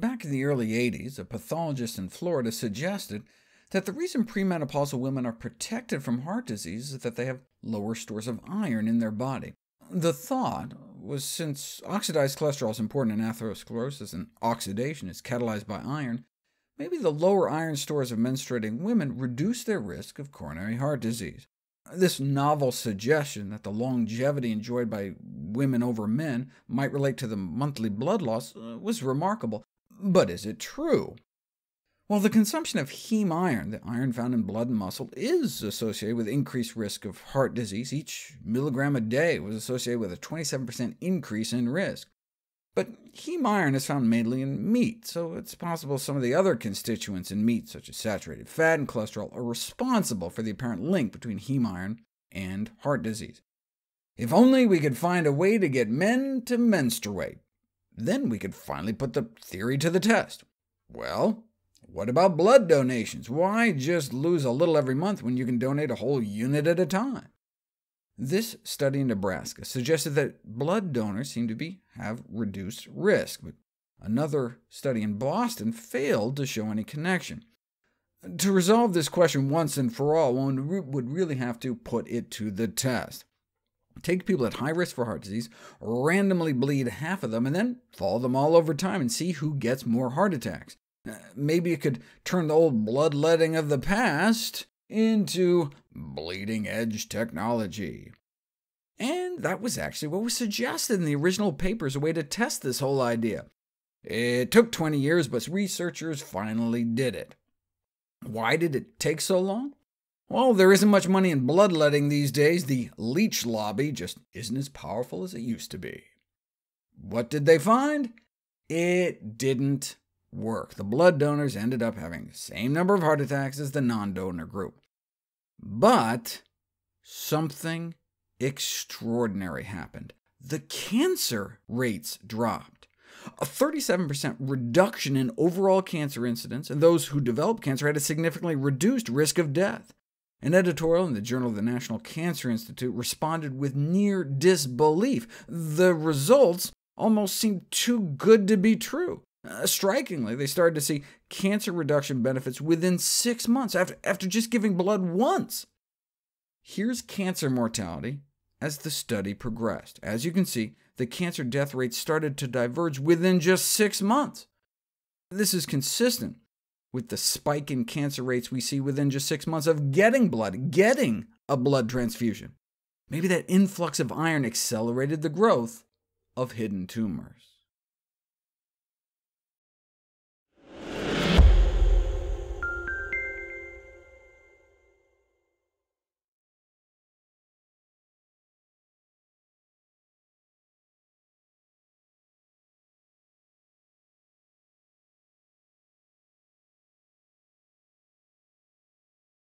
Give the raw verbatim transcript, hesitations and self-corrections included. Back in the early eighties, a pathologist in Florida suggested that the reason premenopausal women are protected from heart disease is that they have lower stores of iron in their body. The thought was since oxidized cholesterol is important in atherosclerosis and oxidation is catalyzed by iron, maybe the lower iron stores of menstruating women reduce their risk of coronary heart disease. This novel suggestion that the longevity enjoyed by women over men might relate to the monthly blood loss was remarkable, but is it true? Well, the consumption of heme iron, the iron found in blood and muscle, is associated with increased risk of heart disease. Each milligram a day was associated with a twenty-seven percent increase in risk. But heme iron is found mainly in meat, so it's possible some of the other constituents in meat, such as saturated fat and cholesterol, are responsible for the apparent link between heme iron and heart disease. If only we could find a way to get men to menstruate. Then we could finally put the theory to the test. Well, what about blood donations? Why just lose a little every month when you can donate a whole unit at a time? This study in Nebraska suggested that blood donors seem to be, have reduced risk, but another study in Boston failed to show any connection. To resolve this question once and for all, one would really have to put it to the test. Take people at high risk for heart disease, randomly bleed half of them, and then follow them all over time and see who gets more heart attacks. Maybe it could turn the old bloodletting of the past into bleeding-edge technology. And that was actually what was suggested in the original papers, a way to test this whole idea. It took twenty years, but researchers finally did it. Why did it take so long? Well, there isn't much money in bloodletting these days. The leech lobby just isn't as powerful as it used to be. What did they find? It didn't work. The blood donors ended up having the same number of heart attacks as the non-donor group. But something extraordinary happened. The cancer rates dropped. A thirty-seven percent reduction in overall cancer incidence, and those who developed cancer had a significantly reduced risk of death. An editorial in the Journal of the National Cancer Institute responded with near disbelief. The results almost seemed too good to be true. Uh, strikingly, they started to see cancer reduction benefits within six months after, after just giving blood once. Here's cancer mortality as the study progressed. As you can see, the cancer death rate started to diverge within just six months. This is consistent with the spike in cancer rates we see within just six months of getting blood, getting a blood transfusion. Maybe that influx of iron accelerated the growth of hidden tumors.